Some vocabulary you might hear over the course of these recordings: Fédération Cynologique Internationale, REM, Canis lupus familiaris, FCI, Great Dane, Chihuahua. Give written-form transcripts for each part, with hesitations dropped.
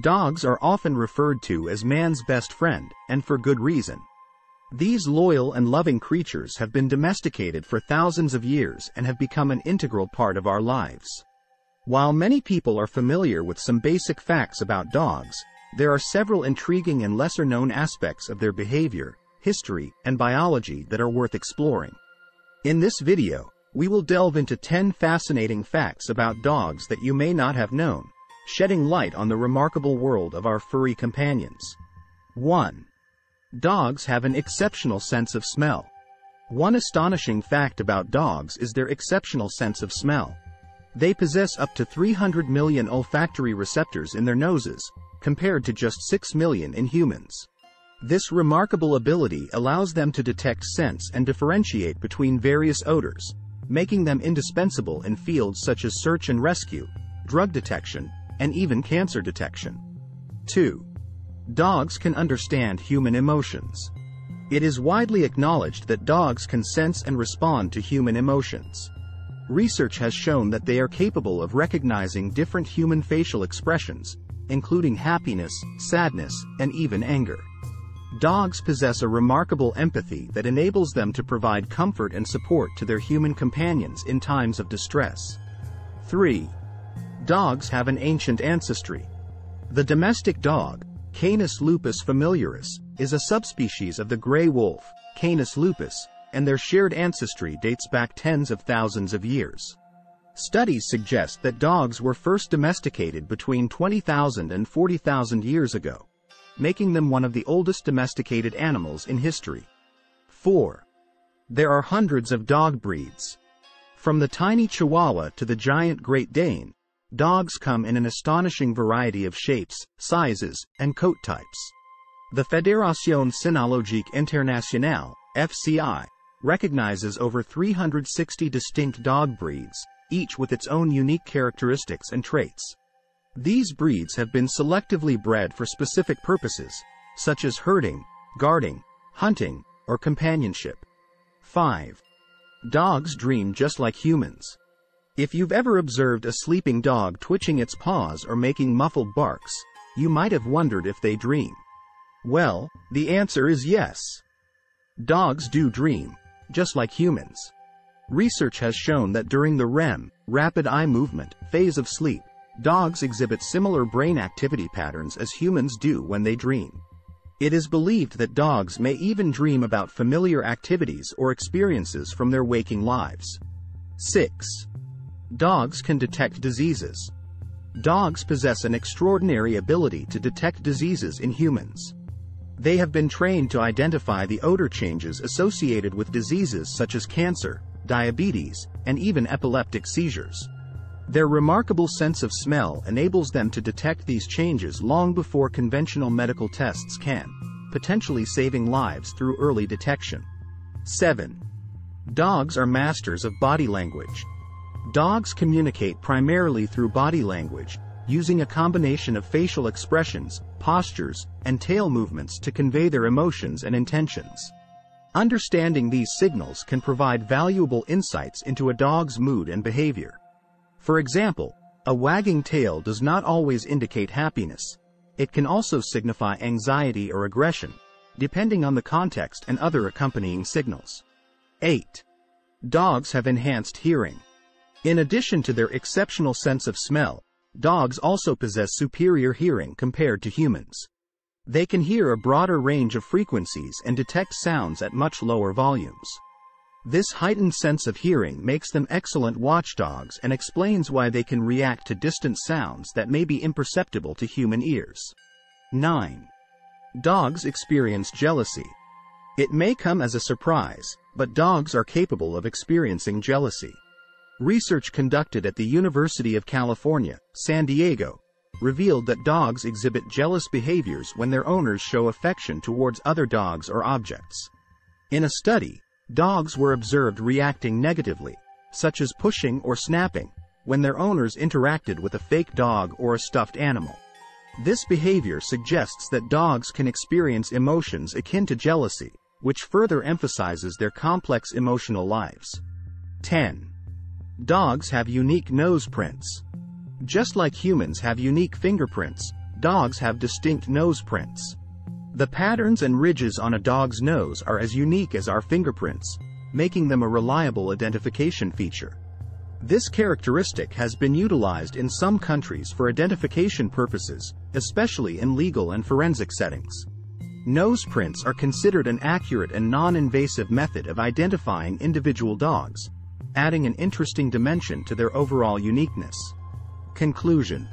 Dogs are often referred to as man's best friend, and for good reason. These loyal and loving creatures have been domesticated for thousands of years and have become an integral part of our lives. While many people are familiar with some basic facts about dogs, there are several intriguing and lesser-known aspects of their behavior, history, and biology that are worth exploring. In this video, we will delve into 10 fascinating facts about dogs that you may not have known, shedding light on the remarkable world of our furry companions. 1. Dogs have an exceptional sense of smell. One astonishing fact about dogs is their exceptional sense of smell. They possess up to 300 million olfactory receptors in their noses, compared to just 6 million in humans. This remarkable ability allows them to detect scents and differentiate between various odors, making them indispensable in fields such as search and rescue, drug detection, and even cancer detection. 2. Dogs can understand human emotions. It is widely acknowledged that dogs can sense and respond to human emotions. Research has shown that they are capable of recognizing different human facial expressions, including happiness, sadness, and even anger. Dogs possess a remarkable empathy that enables them to provide comfort and support to their human companions in times of distress. 3. Dogs have an ancient ancestry. The domestic dog, Canis lupus familiaris, is a subspecies of the gray wolf, Canis lupus, and their shared ancestry dates back tens of thousands of years. Studies suggest that dogs were first domesticated between 20,000 and 40,000 years ago, making them one of the oldest domesticated animals in history. 4. There are hundreds of dog breeds. From the tiny Chihuahua to the giant Great Dane, dogs come in an astonishing variety of shapes, sizes, and coat types. The Fédération Cynologique Internationale, FCI, recognizes over 360 distinct dog breeds, each with its own unique characteristics and traits. These breeds have been selectively bred for specific purposes, such as herding, guarding, hunting, or companionship. 5. Dogs dream just like humans. If you've ever observed a sleeping dog twitching its paws or making muffled barks, you might have wondered if they dream. Well, the answer is yes. Dogs do dream, just like humans. Research has shown that during the REM, rapid eye movement, phase of sleep, dogs exhibit similar brain activity patterns as humans do when they dream. It is believed that dogs may even dream about familiar activities or experiences from their waking lives. 6. Dogs can detect diseases. Dogs possess an extraordinary ability to detect diseases in humans. They have been trained to identify the odor changes associated with diseases such as cancer, diabetes, and even epileptic seizures. Their remarkable sense of smell enables them to detect these changes long before conventional medical tests can, potentially saving lives through early detection. 7. Dogs are masters of body language. Dogs communicate primarily through body language, using a combination of facial expressions, postures, and tail movements to convey their emotions and intentions. Understanding these signals can provide valuable insights into a dog's mood and behavior. For example, a wagging tail does not always indicate happiness. It can also signify anxiety or aggression, depending on the context and other accompanying signals. 8. Dogs have enhanced hearing. In addition to their exceptional sense of smell, dogs also possess superior hearing compared to humans. They can hear a broader range of frequencies and detect sounds at much lower volumes. This heightened sense of hearing makes them excellent watchdogs and explains why they can react to distant sounds that may be imperceptible to human ears. 9. Dogs experience jealousy. It may come as a surprise, but dogs are capable of experiencing jealousy. Research conducted at the University of California, San Diego, revealed that dogs exhibit jealous behaviors when their owners show affection towards other dogs or objects. In a study, dogs were observed reacting negatively, such as pushing or snapping, when their owners interacted with a fake dog or a stuffed animal. This behavior suggests that dogs can experience emotions akin to jealousy, which further emphasizes their complex emotional lives. 10. Dogs have unique nose prints. Just like humans have unique fingerprints, dogs have distinct nose prints. The patterns and ridges on a dog's nose are as unique as our fingerprints, making them a reliable identification feature. This characteristic has been utilized in some countries for identification purposes, especially in legal and forensic settings. Nose prints are considered an accurate and non-invasive method of identifying individual dogs, adding an interesting dimension to their overall uniqueness. Conclusion: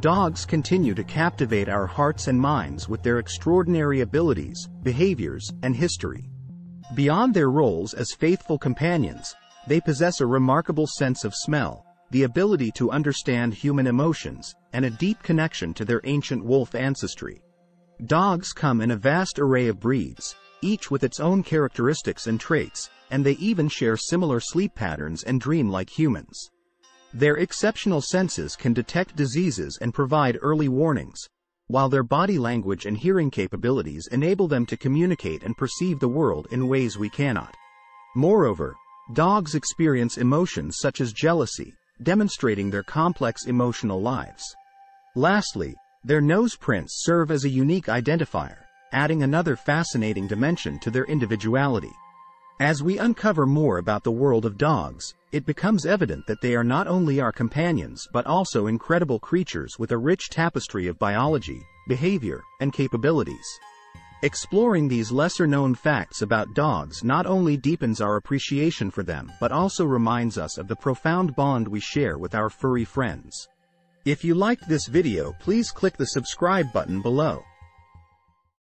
dogs continue to captivate our hearts and minds with their extraordinary abilities, behaviors, and history. Beyond their roles as faithful companions, they possess a remarkable sense of smell, the ability to understand human emotions, and a deep connection to their ancient wolf ancestry. Dogs come in a vast array of breeds, each with its own characteristics and traits, and they even share similar sleep patterns and dream like humans. Their exceptional senses can detect diseases and provide early warnings, while their body language and hearing capabilities enable them to communicate and perceive the world in ways we cannot. Moreover, dogs experience emotions such as jealousy, demonstrating their complex emotional lives. Lastly, their nose prints serve as a unique identifier, adding another fascinating dimension to their individuality. As we uncover more about the world of dogs, it becomes evident that they are not only our companions but also incredible creatures with a rich tapestry of biology, behavior, and capabilities. Exploring these lesser-known facts about dogs not only deepens our appreciation for them but also reminds us of the profound bond we share with our furry friends. If you liked this video, please click the subscribe button below.